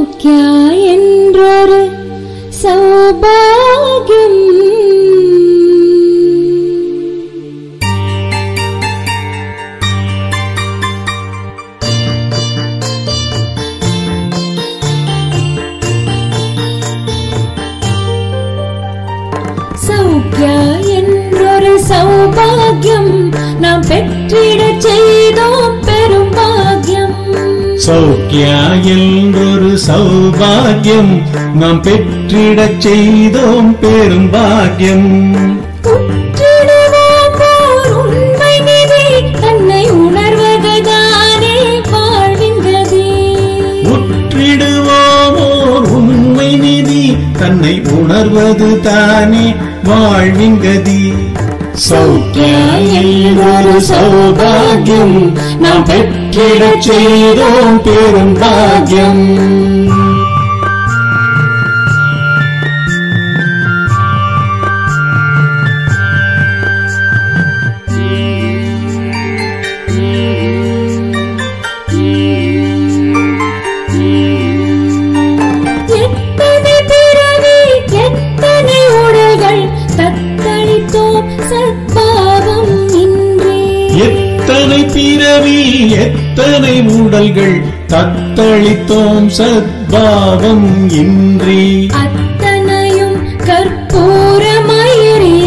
सौभाग्यम नाम सौभाग्यम तन्नै उणर्वदु ताने वाळ्विंगदी सौख्या एल्लोरु सौभाग्यम नाम पेट्टिड चेयरोम पेरुम भाग्यम எத்தனை மூடல்கள் தத்தளித்தோம் சத்பாவம் இன்றி அத்தனையும் கற்பூரமாய் எரிய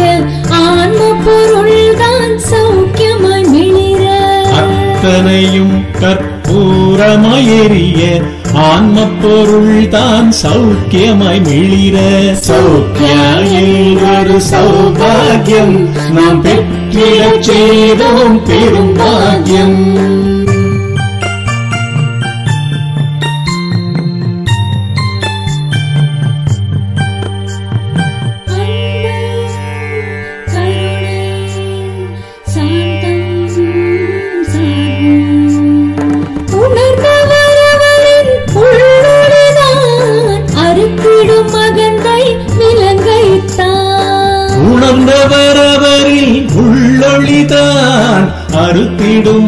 ஆன்ம பொருள்தான் சௌக்கியமாய் மிளிர அத்தனையும் கற்பூரமாய் எரிய ஆன்ம பொருள்தான் சௌக்கியமாய் மிளிர சௌக்கியாயிரு சௌபாக்யம் நாம் பெற்றிட செய்தோம் பெரும் பாக்யம்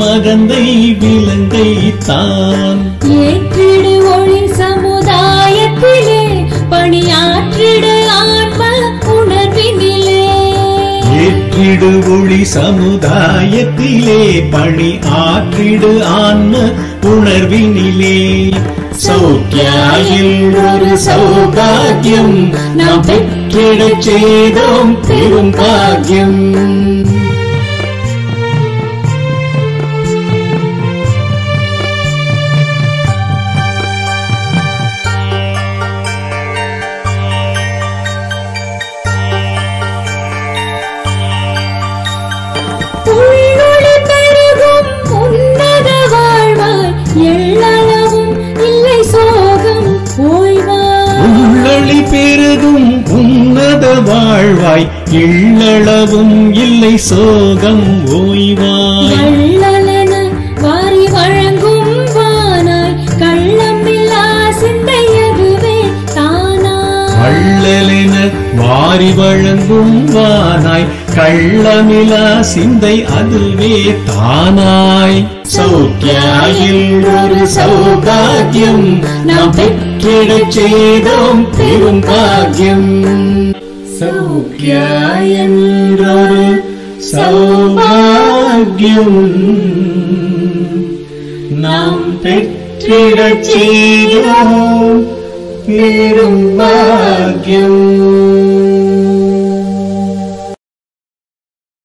மகந்தை விலங்கைத்தான் ஏற்றிடு ஒளி சமுதாயத்திலே பணியாற்றிடு ஆன்ம உணர்வினிலே ஏற்றிடு ஒளி சமுதாயத்திலே பணியாற்றிடு ஆன்ம உணர்வினிலே சௌக்கியாயில் ஒரு சௌபாக்யம் நாம் பெற்றிடச் செய்தோம் பெரும் பாக்யம் எள்ளளவும் இல்லை சோகம் ஓய்வாய் எள்ளலன வாரி வழங்கும் வானாய் கள்ளமில்லா சிந்தை அதுவே தானாய் எள்ளலன வாரி வழங்கும் வானாய் கள்ளமில்லா சிந்தை அதுவே தானாய் சௌக்கியாயில் ஒரு சௌபாக்யம் நாம் பெற்றிடச் செய்தோம் பெரும் பாக்யம் सौख्यायेन्दोरु सौभाग्यम् नाम पेट्टिड चेयरोम पेरुम भाग्यम्।